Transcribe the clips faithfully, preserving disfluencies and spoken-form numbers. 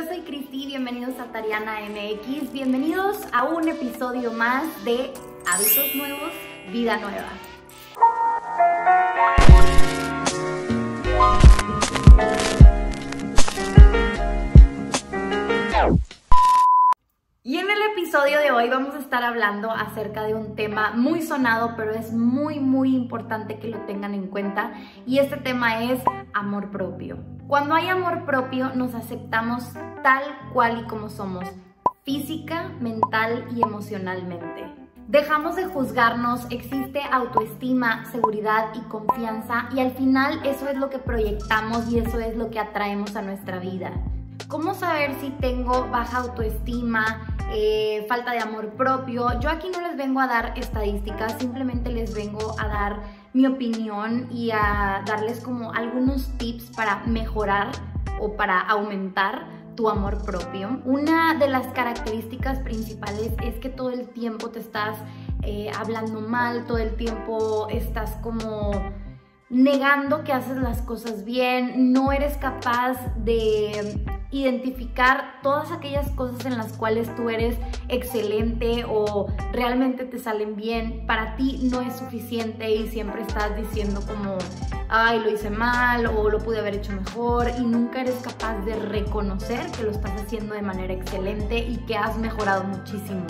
yo soy Cristi, bienvenidos a Tariana M X, bienvenidos a un episodio más de Hábitos Nuevos, Vida Nueva. Y en el episodio de hoy vamos a estar hablando acerca de un tema muy sonado, pero es muy muy importante que lo tengan en cuenta, y este tema es amor propio. Cuando hay amor propio nos aceptamos tal cual y como somos, física, mental y emocionalmente. Dejamos de juzgarnos, existe autoestima, seguridad y confianza, y al final eso es lo que proyectamos y eso es lo que atraemos a nuestra vida. ¿Cómo saber si tengo baja autoestima, eh, falta de amor propio? Yo aquí no les vengo a dar estadísticas, simplemente les vengo a dar mi opinión y a darles como algunos tips para mejorar o para aumentar tu amor propio. Una de las características principales es que todo el tiempo te estás eh, hablando mal, todo el tiempo estás como negando que haces las cosas bien, no eres capaz de identificar todas aquellas cosas en las cuales tú eres excelente o realmente te salen bien. Para ti no es suficiente y siempre estás diciendo como, ay, lo hice mal o lo pude haber hecho mejor, y nunca eres capaz de reconocer que lo estás haciendo de manera excelente y que has mejorado muchísimo.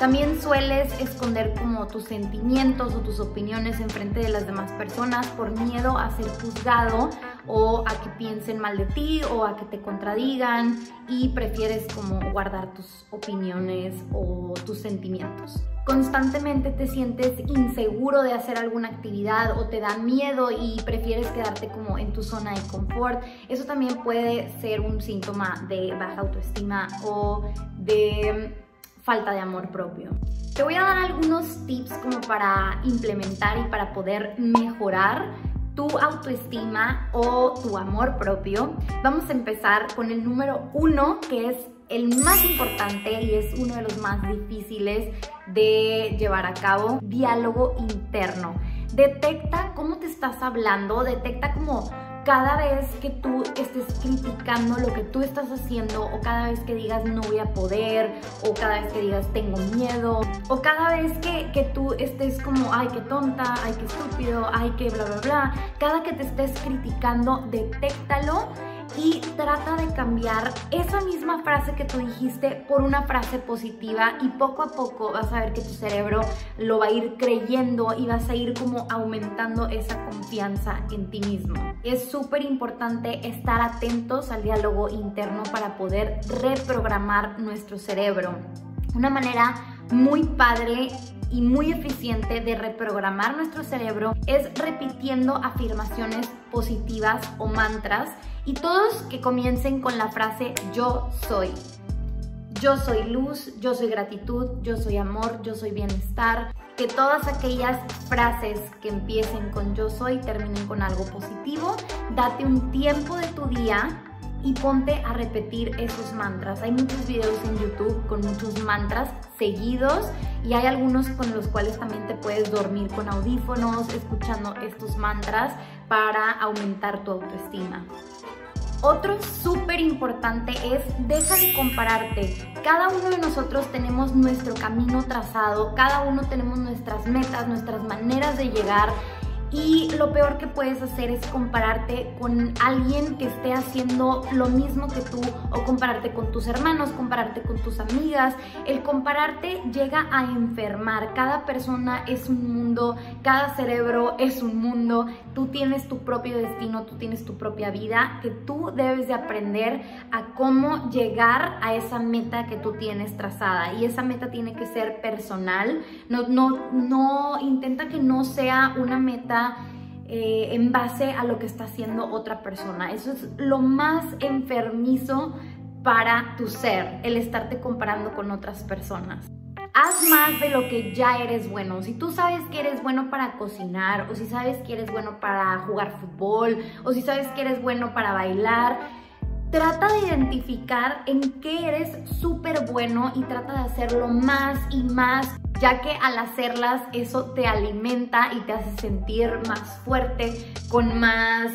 También sueles esconder como tus sentimientos o tus opiniones enfrente de las demás personas por miedo a ser juzgado o a que piensen mal de ti o a que te contradigan, y prefieres como guardar tus opiniones o tus sentimientos. Constantemente te sientes inseguro de hacer alguna actividad o te da miedo y prefieres quedarte como en tu zona de confort. Eso también puede ser un síntoma de baja autoestima o de falta de amor propio. Te voy a dar algunos tips como para implementar y para poder mejorar tu autoestima o tu amor propio. Vamos a empezar con el número uno, que es el más importante y es uno de los más difíciles de llevar a cabo: diálogo interno. Detecta cómo te estás hablando, detecta como cada vez que tú estés criticando lo que tú estás haciendo, o cada vez que digas no voy a poder, o cada vez que digas tengo miedo, o cada vez que, que tú estés como ay qué tonta, ay qué estúpido, ay qué bla bla bla, cada que te estés criticando, detéctalo y trata de cambiar esa misma frase que tú dijiste por una frase positiva, y poco a poco vas a ver que tu cerebro lo va a ir creyendo y vas a ir como aumentando esa confianza en ti mismo. Es súper importante estar atentos al diálogo interno para poder reprogramar nuestro cerebro. Una manera muy padre y muy eficiente de reprogramar nuestro cerebro es repitiendo afirmaciones positivas o mantras, y todos que comiencen con la frase yo soy. Yo soy luz, yo soy gratitud, yo soy amor, yo soy bienestar. Que todas aquellas frases que empiecen con yo soy terminen con algo positivo. Date un tiempo de tu día y ponte a repetir esos mantras. Hay muchos videos en YouTube con muchos mantras seguidos, y hay algunos con los cuales también te puedes dormir con audífonos escuchando estos mantras para aumentar tu autoestima. Otro súper importante es deja de compararte. Cada uno de nosotros tenemos nuestro camino trazado, cada uno tenemos nuestras metas, nuestras maneras de llegar. Y lo peor que puedes hacer es compararte con alguien que esté haciendo lo mismo que tú, o compararte con tus hermanos, compararte con tus amigas. El compararte llega a enfermar. Cada persona es un mundo, cada cerebro es un mundo. Tú tienes tu propio destino, tú tienes tu propia vida, que tú debes de aprender a cómo llegar a esa meta que tú tienes trazada. Y esa meta tiene que ser personal. No, no, no, intenta que no sea una meta Eh, en base a lo que está haciendo otra persona. Eso es lo más enfermizo para tu ser, el estarte comparando con otras personas. Haz más de lo que ya eres bueno. Si tú sabes que eres bueno para cocinar, o si sabes que eres bueno para jugar fútbol, o si sabes que eres bueno para bailar, trata de identificar en qué eres súper bueno y trata de hacerlo más y más, ya que al hacerlas eso te alimenta y te hace sentir más fuerte, con más,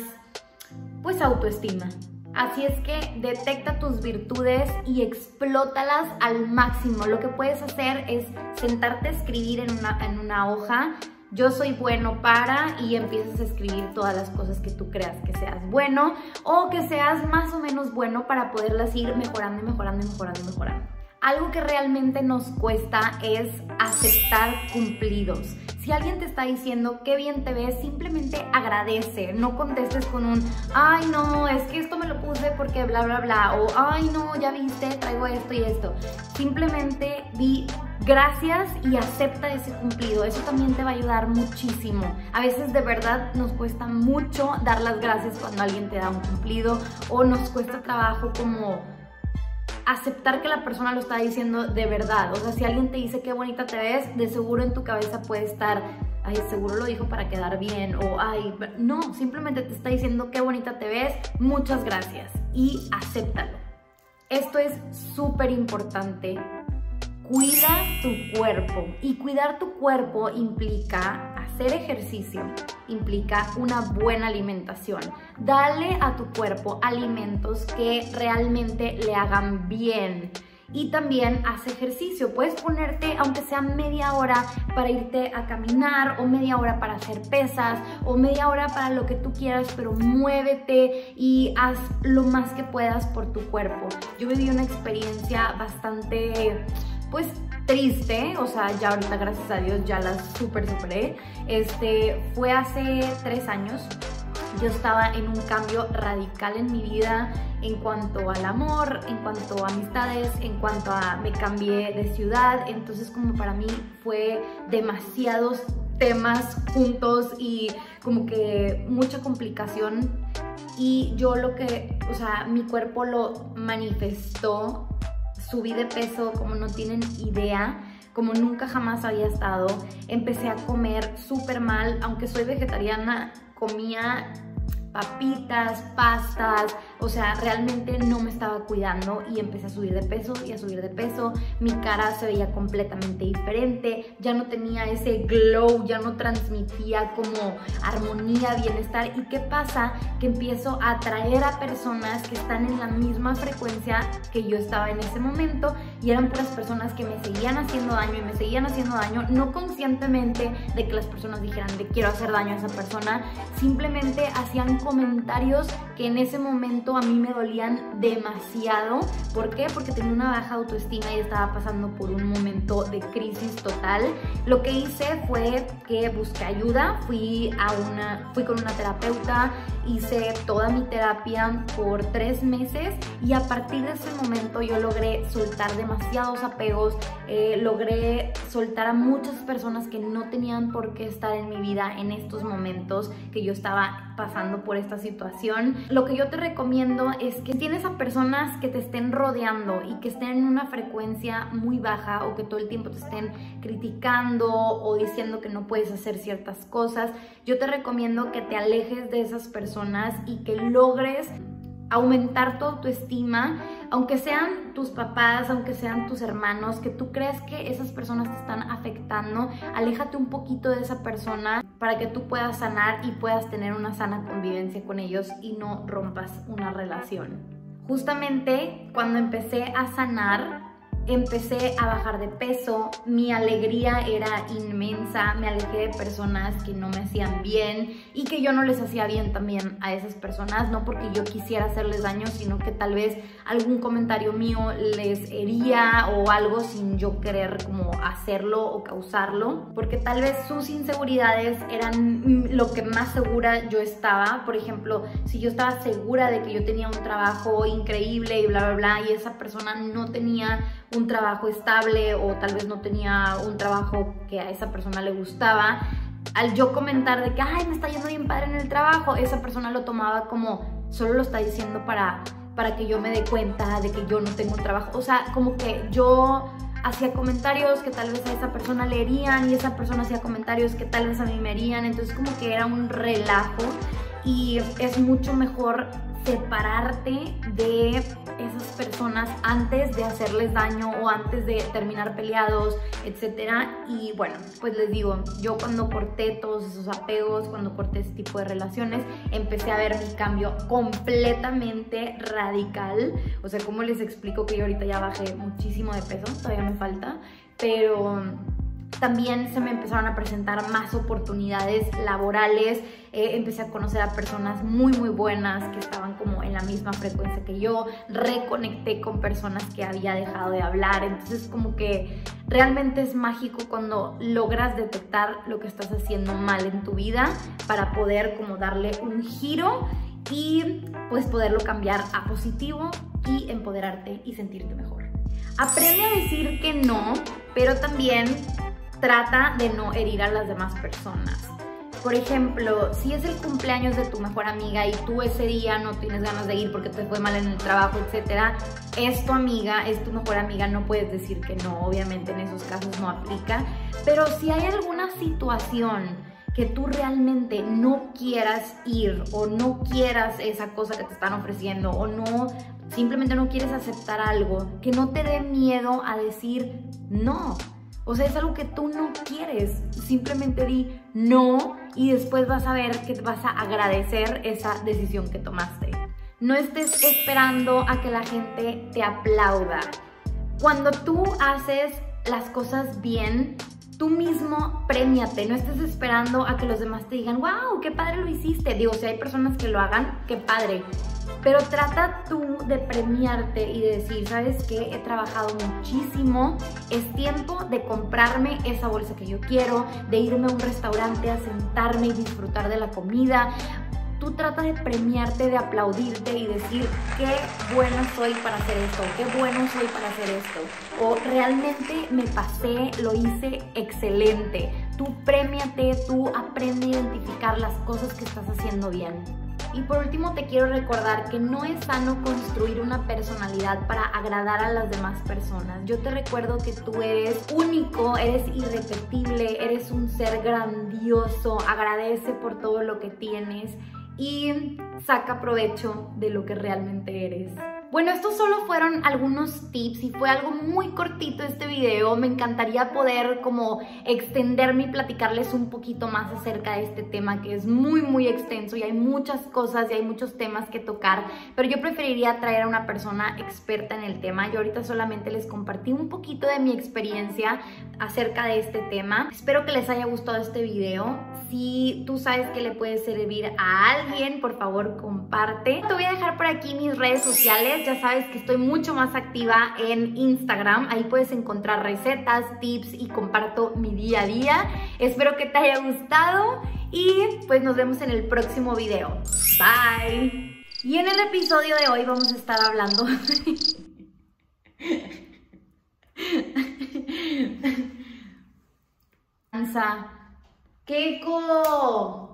pues, autoestima. Así es que detecta tus virtudes y explótalas al máximo. Lo que puedes hacer es sentarte a escribir en una, en una hoja, yo soy bueno para, y empiezas a escribir todas las cosas que tú creas que seas bueno o que seas más o menos bueno para poderlas ir mejorando y mejorando y mejorando y mejorando. Algo que realmente nos cuesta es aceptar cumplidos. Si alguien te está diciendo qué bien te ves, simplemente agradece. No contestes con un, ay no, es que esto me lo puse porque bla bla bla, o ay no, ya viste, traigo esto y esto. Simplemente di gracias y acepta ese cumplido. Eso también te va a ayudar muchísimo. A veces de verdad nos cuesta mucho dar las gracias cuando alguien te da un cumplido, o nos cuesta trabajo como aceptar que la persona lo está diciendo de verdad. O sea, si alguien te dice qué bonita te ves, de seguro en tu cabeza puede estar, ay, seguro lo dijo para quedar bien, o ay, no, simplemente te está diciendo qué bonita te ves, muchas gracias, y acéptalo. Esto es súper importante. Cuida tu cuerpo, y cuidar tu cuerpo implica hacer ejercicio, implica una buena alimentación. Dale a tu cuerpo alimentos que realmente le hagan bien. Y también haz ejercicio. Puedes ponerte, aunque sea media hora, para irte a caminar, o media hora para hacer pesas, o media hora para lo que tú quieras, pero muévete y haz lo más que puedas por tu cuerpo. Yo viví una experiencia bastante, pues, triste. O sea, ya ahorita, gracias a Dios, ya la súper superé. Este, fue hace tres años. Yo estaba en un cambio radical en mi vida, en cuanto al amor, en cuanto a amistades, en cuanto a me cambié de ciudad. Entonces, como para mí fue demasiados temas juntos y como que mucha complicación. Y yo lo que, o sea, mi cuerpo lo manifestó. Subí de peso como no tienen idea, como nunca jamás había estado. Empecé a comer súper mal, aunque soy vegetariana, comía papitas, pastas, o sea, realmente no me estaba cuidando, y empecé a subir de peso y a subir de peso. Mi cara se veía completamente diferente, ya no tenía ese glow, ya no transmitía como armonía, bienestar. ¿Y qué pasa? Que empiezo a atraer a personas que están en la misma frecuencia que yo estaba en ese momento, y eran puras personas que me seguían haciendo daño y me seguían haciendo daño, no conscientemente de que las personas dijeran de quiero hacer daño a esa persona, simplemente hacían comentarios que en ese momento a mí me dolían demasiado. ¿Por qué? Porque tenía una baja autoestima y estaba pasando por un momento de crisis total. Lo que hice fue que busqué ayuda, fui, a una, fui con una terapeuta, hice toda mi terapia por tres meses y a partir de ese momento yo logré soltar demasiados apegos, eh, logré soltar a muchas personas que no tenían por qué estar en mi vida en estos momentos que yo estaba pasando por por esta situación. Lo que yo te recomiendo es que tienes a personas que te estén rodeando y que estén en una frecuencia muy baja, o que todo el tiempo te estén criticando o diciendo que no puedes hacer ciertas cosas. Yo te recomiendo que te alejes de esas personas y que logres aumentar tu autoestima, aunque sean tus papás, aunque sean tus hermanos, que tú creas que esas personas te están afectando. Aléjate un poquito de esa persona para que tú puedas sanar y puedas tener una sana convivencia con ellos y no rompas una relación. Justamente cuando empecé a sanar, empecé a bajar de peso, mi alegría era inmensa, me alejé de personas que no me hacían bien y que yo no les hacía bien también a esas personas, no porque yo quisiera hacerles daño, sino que tal vez algún comentario mío les hería o algo sin yo querer como hacerlo o causarlo, porque tal vez sus inseguridades eran lo que más segura yo estaba. Por ejemplo, si yo estaba segura de que yo tenía un trabajo increíble y bla bla bla, y esa persona no tenía un trabajo estable, o tal vez no tenía un trabajo que a esa persona le gustaba, al yo comentar de que ay, me está yendo bien padre en el trabajo, esa persona lo tomaba como solo lo está diciendo para, para que yo me dé cuenta de que yo no tengo un trabajo. O sea, como que yo hacía comentarios que tal vez a esa persona le herían y esa persona hacía comentarios que tal vez a mí me herían, entonces como que era un relajo. Y es mucho mejor separarte de esas personas antes de hacerles daño o antes de terminar peleados, etcétera. Y bueno, pues les digo, yo cuando corté todos esos apegos, cuando corté ese tipo de relaciones, empecé a ver mi cambio completamente radical. O sea, ¿cómo les explico que yo ahorita ya bajé muchísimo de peso? Todavía me falta, pero también se me empezaron a presentar más oportunidades laborales. Eh, empecé a conocer a personas muy muy buenas que estaban como en la misma frecuencia que yo, reconecté con personas que había dejado de hablar. Entonces como que realmente es mágico cuando logras detectar lo que estás haciendo mal en tu vida para poder como darle un giro y pues poderlo cambiar a positivo y empoderarte y sentirte mejor. Aprende a decir que no, pero también trata de no herir a las demás personas. Por ejemplo, si es el cumpleaños de tu mejor amiga y tú ese día no tienes ganas de ir porque te fue mal en el trabajo, etcétera, es tu amiga, es tu mejor amiga, no puedes decir que no, obviamente en esos casos no aplica. Pero si hay alguna situación que tú realmente no quieras ir o no quieras esa cosa que te están ofreciendo o no, simplemente no quieres aceptar algo, que no te dé miedo a decir no. O sea, es algo que tú no quieres, simplemente di no y después vas a ver que vas a agradecer esa decisión que tomaste. No estés esperando a que la gente te aplauda. Cuando tú haces las cosas bien, tú mismo premiate, no estés esperando a que los demás te digan, wow, qué padre lo hiciste. Digo, si hay personas que lo hagan, qué padre. Pero trata tú de premiarte y de decir, ¿sabes qué? He trabajado muchísimo, es tiempo de comprarme esa bolsa que yo quiero, de irme a un restaurante a sentarme y disfrutar de la comida. Tú trata de premiarte, de aplaudirte y decir qué buena soy para hacer esto, qué bueno soy para hacer esto, o realmente me pasé, lo hice excelente. Tú premiate, tú aprende a identificar las cosas que estás haciendo bien. Y por último te quiero recordar que no es sano construir una personalidad para agradar a las demás personas. Yo te recuerdo que tú eres único, eres irrepetible, eres un ser grandioso, agradece por todo lo que tienes y saca provecho de lo que realmente eres. Bueno, estos solo fueron algunos tips y fue algo muy cortito este video. Me encantaría poder como extenderme y platicarles un poquito más acerca de este tema que es muy, muy extenso y hay muchas cosas y hay muchos temas que tocar, pero yo preferiría traer a una persona experta en el tema. Yo ahorita solamente les compartí un poquito de mi experiencia acerca de este tema. Espero que les haya gustado este video. Si tú sabes que le puede servir a alguien, por favor, comparte. Te voy a dejar por aquí mis redes sociales. Ya sabes que estoy mucho más activa en Instagram. Ahí puedes encontrar recetas, tips y comparto mi día a día. Espero que te haya gustado y pues nos vemos en el próximo video. Bye. Y en el episodio de hoy vamos a estar hablando de... ¡Qué co!